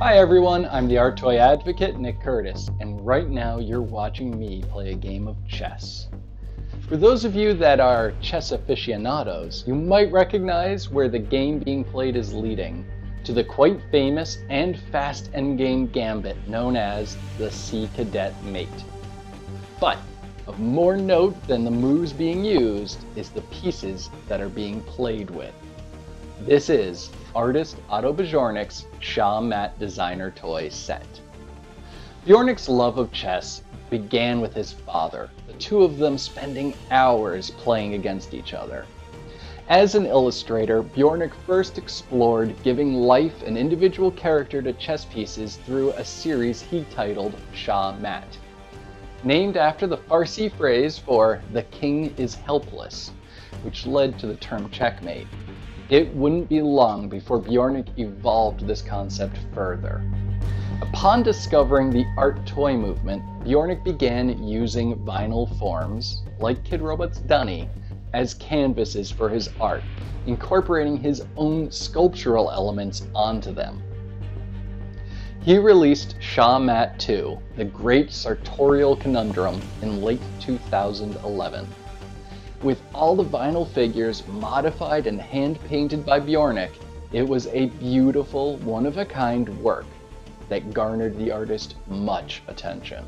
Hi everyone, I'm the Art Toy Advocate, Nick Curtis, and right now you're watching me play a game of chess. For those of you that are chess aficionados, you might recognize where the game being played is leading, to the quite famous and fast endgame gambit known as the C Cadet Mate. But of more note than the moves being used is the pieces that are being played with. This is artist Otto Bjornik's Shah Mat designer toy set. Bjornik's love of chess began with his father, the two of them spending hours playing against each other. As an illustrator, Bjornik first explored giving life and individual character to chess pieces through a series he titled Shah Mat, named after the Farsi phrase for "the king is helpless," which led to the term checkmate. It wouldn't be long before Bjornik evolved this concept further. Upon discovering the art toy movement, Bjornik began using vinyl forms, like Kidrobot's Dunny, as canvases for his art, incorporating his own sculptural elements onto them. He released Shah Mat 2, The Great Sartorial Conundrum, in late 2011. With all the vinyl figures modified and hand-painted by Bjornik, it was a beautiful, one-of-a-kind work that garnered the artist much attention.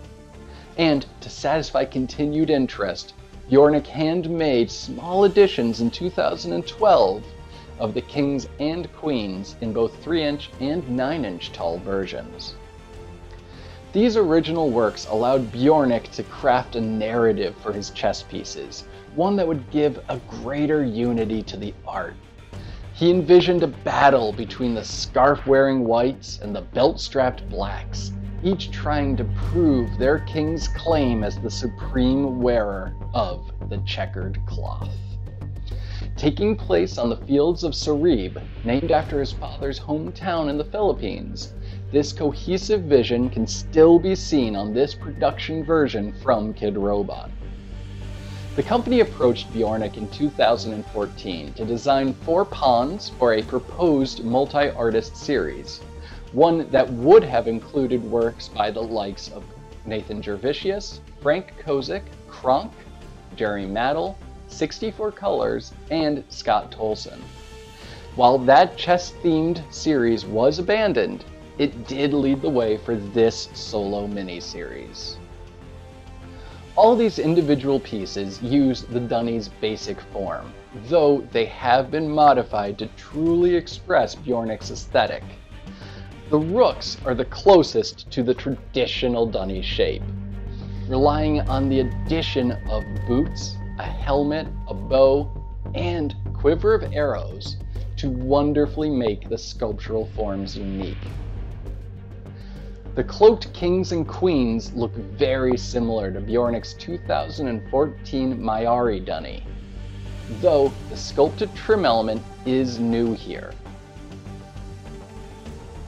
And to satisfy continued interest, Bjornik handmade small editions in 2012 of the kings and queens in both 3-inch and 9-inch tall versions. These original works allowed Bjornik to craft a narrative for his chess pieces, one that would give a greater unity to the art. He envisioned a battle between the scarf-wearing whites and the belt-strapped blacks, each trying to prove their king's claim as the supreme wearer of the checkered cloth. Taking place on the fields of Sarib, named after his father's hometown in the Philippines, this cohesive vision can still be seen on this production version from Kidrobot. The company approached Bjornik in 2014 to design 4 pawns for a proposed multi-artist series, one that would have included works by the likes of Nathan Jervicius, Frank Kozik, Kronk, Jerry Maddle, 64 Colors, and Scott Tolson. While that chess-themed series was abandoned, it did lead the way for this solo mini-series. All these individual pieces use the Dunny's basic form, though they have been modified to truly express Bjornik's aesthetic. The rooks are the closest to the traditional Dunny shape, relying on the addition of boots, a helmet, a bow, and quiver of arrows to wonderfully make the sculptural forms unique. The cloaked kings and queens look very similar to Bjornik's 2014 Mayari Dunny, though the sculpted trim element is new here.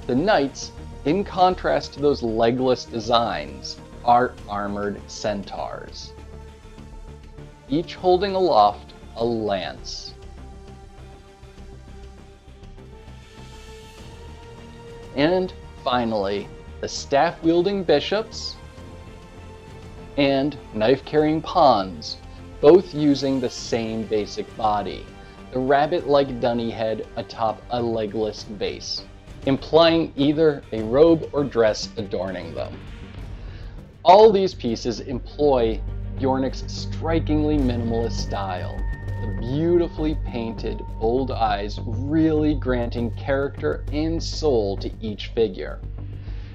The knights, in contrast to those legless designs, are armored centaurs, each holding aloft a lance. And finally, the staff-wielding bishops and knife-carrying pawns, both using the same basic body, the rabbit-like dunny head atop a legless base, implying either a robe or dress adorning them. All these pieces employ Bjornik's strikingly minimalist style, the beautifully painted, bold eyes really granting character and soul to each figure.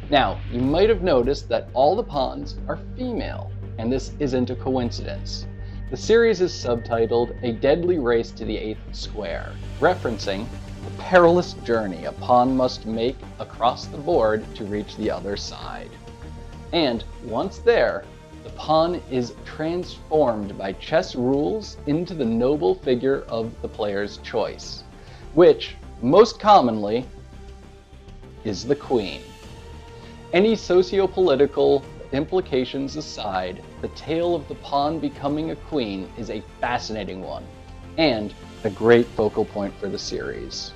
Now, you might have noticed that all the pawns are female, and this isn't a coincidence. The series is subtitled A Deadly Race to the Eighth Square, referencing the perilous journey a pawn must make across the board to reach the other side. And once there, the pawn is transformed by chess rules into the noble figure of the player's choice, which, most commonly, is the queen. Any socio-political implications aside, the tale of the pawn becoming a queen is a fascinating one, and a great focal point for the series.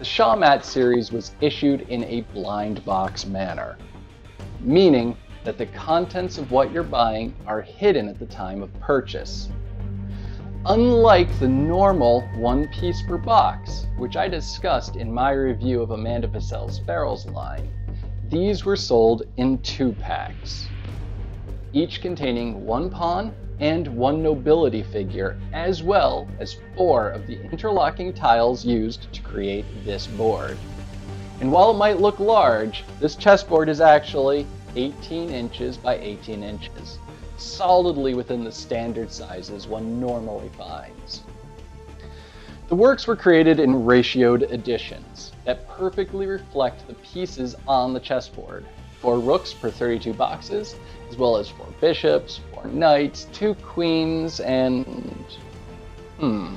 the Shah Mat series was issued in a blind box manner, meaning that the contents of what you're buying are hidden at the time of purchase. Unlike the normal one piece per box, which I discussed in my review of Amanda Bissell's Barrels line, these were sold in 2-packs, each containing one pawn and one nobility figure, as well as 4 of the interlocking tiles used to create this board. And while it might look large, this chessboard is actually 18 inches by 18 inches, solidly within the standard sizes one normally finds. The works were created in ratioed editions that perfectly reflect the pieces on the chessboard. 4 rooks per 32 boxes, as well as 4 bishops, 4 knights, 2 queens, and... The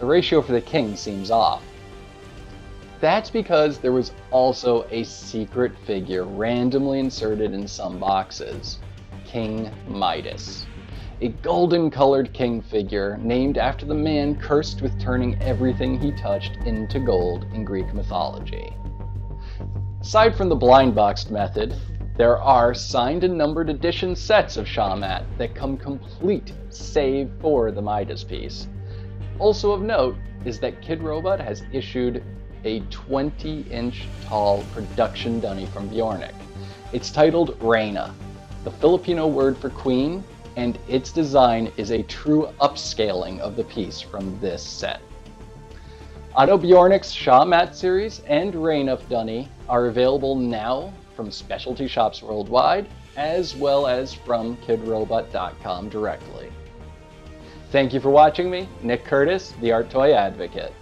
ratio for the king seems off. That's because there was also a secret figure randomly inserted in some boxes, King Midas. A golden-colored king figure named after the man cursed with turning everything he touched into gold in Greek mythology. Aside from the blind-boxed method, there are signed and numbered edition sets of Shah Mat that come complete save for the Midas piece. Also of note is that Kidrobot has issued a 20-inch tall production Dunny from Bjornik. It's titled Reina, the Filipino word for queen, and its design is a true upscaling of the piece from this set. Otto Bjornik's Shah Mat series and Reign of Dunny are available now from specialty shops worldwide, as well as from kidrobot.com directly. Thank you for watching me, Nick Curtis, the Art Toy Advocate.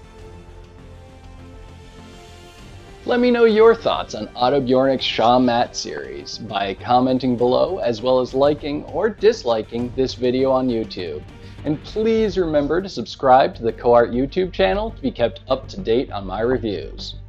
Let me know your thoughts on Otto Bjornik's Shah Mat series by commenting below, as well as liking or disliking this video on YouTube. And please remember to subscribe to the CoART YouTube channel to be kept up to date on my reviews.